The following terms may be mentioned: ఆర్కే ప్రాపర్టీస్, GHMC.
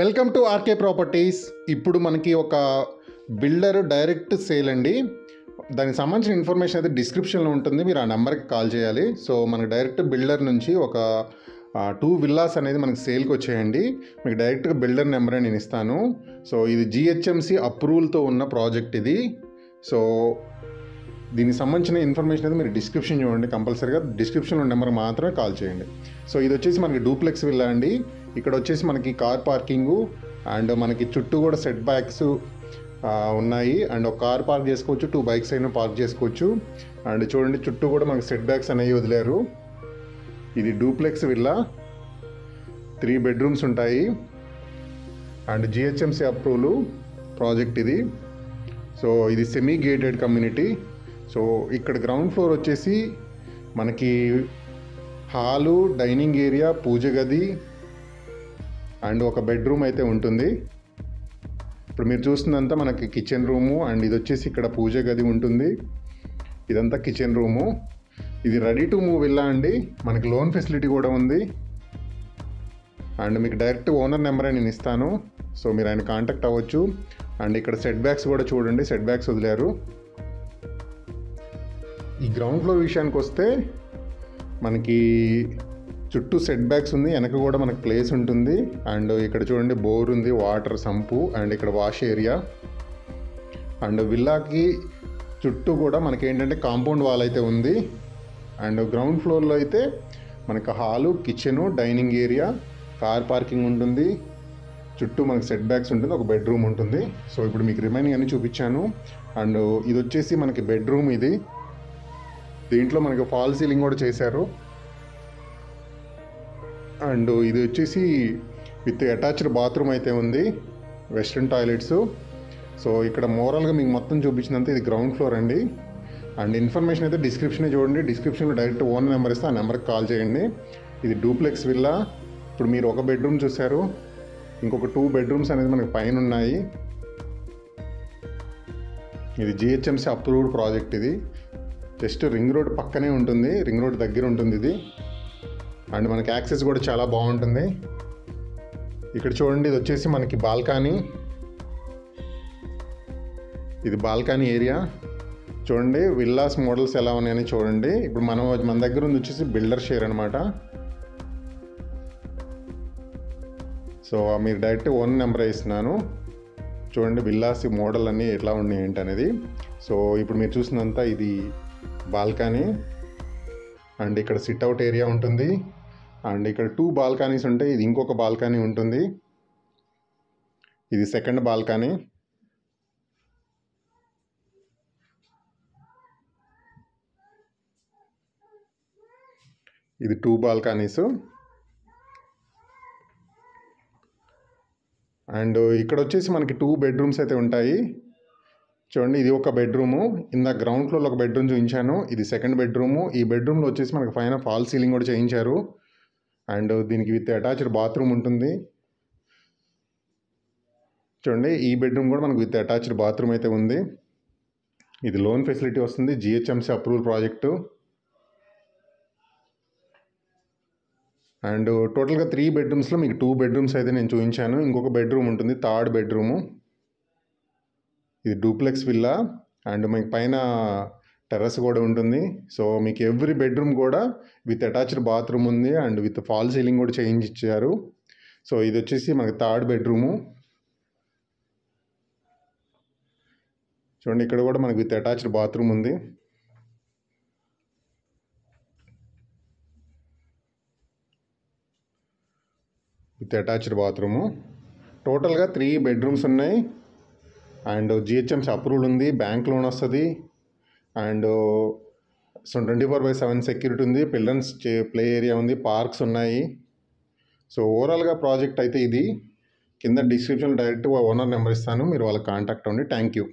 Welcome to ఆర్కే ప్రాపర్టీస్. ఇప్పుడు మనకి ఒక బిల్డర్ డైరెక్ట్ సేల్ అండి, దానికి సంబంధించిన ఇన్ఫర్మేషన్ అయితే డిస్క్రిప్షన్లో ఉంటుంది. మీరు ఆ నెంబర్కి కాల్ చేయాలి. సో మనకి డైరెక్ట్ బిల్డర్ నుంచి ఒక 2 villas అనేది మనకి సేల్కి వచ్చేయండి. మీకు డైరెక్ట్గా బిల్డర్ నెంబర్ నేను ఇస్తాను. సో ఇది GHMC అప్రూవల్తో ఉన్న ప్రాజెక్ట్ ఇది. సో దీనికి సంబంధించిన ఇన్ఫర్మేషన్ అయితే మీరు డిస్క్రిప్షన్ చూడండి, కంపల్సరీగా డిస్క్రిప్షన్లో నెంబర్ మాత్రమే కాల్ చేయండి. సో ఇది వచ్చేసి మనకి డూప్లెక్స్ విల్లా అండి. ఇక్కడ వచ్చేసి మనకి కార్ పార్కింగు అండ్ మనకి చుట్టూ కూడా సెట్ బ్యాక్స్ ఉన్నాయి. అండ్ ఒక కార్ పార్క్ చేసుకోవచ్చు, 2 bikes అయినా పార్క్ చేసుకోవచ్చు. అండ్ చూడండి చుట్టూ కూడా మనకి సెట్ బ్యాక్స్ అనేవి వదిలేరు. ఇది డూప్లెక్స్ విల్లా, 3 bedrooms ఉంటాయి అండ్ GHMC అప్రూవల్ ప్రాజెక్ట్ ఇది. సో ఇది సెమీ గేటెడ్ కమ్యూనిటీ. సో ఇక్కడ గ్రౌండ్ ఫ్లోర్ వచ్చేసి మనకి హాలు, డైనింగ్ ఏరియా, పూజ గది అండ్ ఒక బెడ్రూమ్ అయితే ఉంటుంది. ఇప్పుడు మీరు చూస్తుందంతా మనకి కిచెన్ రూము అండ్ ఇది వచ్చేసి ఇక్కడ పూజ గది ఉంటుంది. ఇదంతా కిచెన్ రూము. ఇది రెడీ టు మూవ్ విల్లా అండి. మనకి లోన్ ఫెసిలిటీ కూడా ఉంది అండ్ మీకు డైరెక్ట్ ఓనర్ నెంబర్ నేను ఇస్తాను. సో మీరు ఆయన కాంటాక్ట్ అవ్వచ్చు. అండ్ ఇక్కడ సెట్ బ్యాక్స్ కూడా చూడండి, సెట్ బ్యాక్స్ వదిలేరు. ఈ గ్రౌండ్ ఫ్లోర్ విషయానికి వస్తే మనకి చుట్టూ సెట్ బ్యాక్స్ ఉంది, వెనక కూడా మనకు ప్లేస్ ఉంటుంది. అండ్ ఇక్కడ చూడండి బోర్ ఉంది, వాటర్ సంపు అండ్ ఇక్కడ వాష్ ఏరియా. అండ్ విల్లాకి చుట్టూ కూడా మనకి ఏంటంటే కాంపౌండ్ వాల్ అయితే ఉంది. అండ్ గ్రౌండ్ ఫ్లోర్లో అయితే మనకు hall, kitchen, dining area, car parking ఉంటుంది, చుట్టూ మనకు సెట్ బ్యాక్స్ ఉంటుంది, ఒక బెడ్రూమ్ ఉంటుంది. సో ఇప్పుడు మీకు రిమైనింగ్ అన్ని చూపించాను. అండ్ ఇది వచ్చేసి మనకి బెడ్రూమ్. ఇది దీంట్లో మనకి ఫాల్ సీలింగ్ కూడా చేశారు. అండ్ ఇది వచ్చేసి విత్ అటాచ్డ్ బాత్రూమ్ అయితే ఉంది, వెస్ట్రన్ టాయిలెట్స్. సో ఇక్కడ మోరల్గా మీకు మొత్తం చూపించినంత ఇది గ్రౌండ్ ఫ్లోర్ అండి. అండ్ ఇన్ఫర్మేషన్ అయితే డిస్క్రిప్షన్ చూడండి, డిస్క్రిప్షన్లో డైరెక్ట్ ఓన్ నెంబర్ ఇస్తే ఆ నెంబర్కి కాల్ చేయండి. ఇది డూప్లెక్స్ విల్లా. ఇప్పుడు మీరు ఒక బెడ్రూమ్ చూశారు, ఇంకొక 2 bedrooms అనేది మనకి పైన ఉన్నాయి. ఇది GHMC అప్రూవ్డ్ ప్రాజెక్ట్. ఇది జస్ట్ రింగ్ రోడ్ పక్కనే ఉంటుంది, రింగ్ రోడ్ దగ్గర ఉంటుంది ఇది. అండ్ మనకి యాక్సెస్ కూడా చాలా బాగుంటుంది. ఇక్కడ చూడండి ఇది వచ్చేసి మనకి బాల్కనీ. ఇది బాల్కనీ ఏరియా. చూడండి విల్లాస్ మోడల్స్ ఎలా ఉన్నాయని చూడండి. ఇప్పుడు మన దగ్గర ఉంది వచ్చేసి బిల్డర్ షేర్ అనమాట. సో మీరు డైరెక్ట్ ఓన్ నెంబర్ ఇస్తున్నాను. చూడండి విల్లాస్ మోడల్ అన్నీ ఎట్లా ఉన్నాయి ఏంటనేది. సో ఇప్పుడు మీరు చూసినంత ఇది బాల్కనీ. అండ్ ఇక్కడ సిట్అవుట్ ఏరియా ఉంటుంది. అండ్ ఇక్కడ 2 balconies ఉంటాయి. ఇది ఇంకొక బాల్కనీ ఉంటుంది. ఇది సెకండ్ బాల్కనీ. ఇది 2 balconies. అండ్ ఇక్కడ వచ్చేసి మనకి 2 bedrooms అయితే ఉంటాయి. చూడండి ఇది ఒక బెడ్రూము, ఇందా గ్రౌండ్ ఫ్లోర్లో ఒక బెడ్రూమ్ చూపించాను, ఇది సెకండ్ బెడ్రూము. ఈ బెడ్రూమ్లో వచ్చేసి మనకి పైన ఫాల్ సీలింగ్ కూడా చేయించారు. అండ్ దీనికి విత్ అటాచ్డ్ బాత్రూమ్ ఉంటుంది. చూడండి ఈ బెడ్రూమ్ కూడా మనకు విత్ అటాచ్డ్ బాత్రూమ్ అయితే ఉంది. ఇది లోన్ ఫెసిలిటీ వస్తుంది, GHMC అప్రూవల్ ప్రాజెక్టు. అండ్ టోటల్గా 3 bedrooms మీకు 2 bedrooms అయితే నేను చూపించాను. ఇంకొక బెడ్రూమ్ ఉంటుంది, థర్డ్ బెడ్రూము. ఇది డూప్లెక్స్ విల్లా అండ్ మీకు పైన టెర్రస్ కూడా ఉంటుంది. సో మీకు ఎవ్రీ బెడ్రూమ్ కూడా విత్ అటాచ్డ్ బాత్రూమ్ ఉంది అండ్ విత్ ఫాల్ సీలింగ్ కూడా చేంజ్ ఇచ్చారు. సో ఇది వచ్చేసి మనకి థర్డ్ బెడ్రూము. చూడండి ఇక్కడ కూడా మనకి విత్ అటాచ్డ్ బాత్రూమ్ ఉంది. With attached bathroom. టోటల్గా 3 bedrooms ఉన్నాయి. అండ్ GHMC అప్రూవల్ ఉంది, బ్యాంక్ లోన్ వస్తుంది. అండ్ 24/7 సెక్యూరిటీ ఉంది, పిల్లర్స్ ప్లే ఏరియా ఉంది, పార్క్స్ ఉన్నాయి. సో ఓవరాల్గా ప్రాజెక్ట్ అయితే ఇది. కింద డిస్క్రిప్షన్లో డైరెక్ట్ ఓనర్ నెంబర్ ఇస్తాను, మీరు వాళ్ళకి కాంటాక్ట్ అవ్వండి. Thank you.